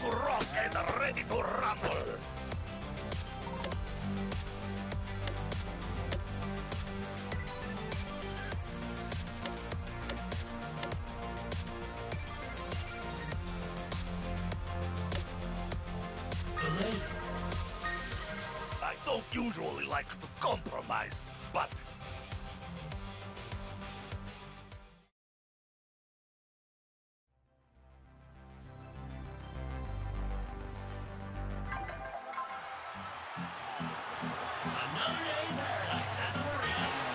to rock and ready to rumble. I don't usually like to compromise, but... another day there, like Santa Maria.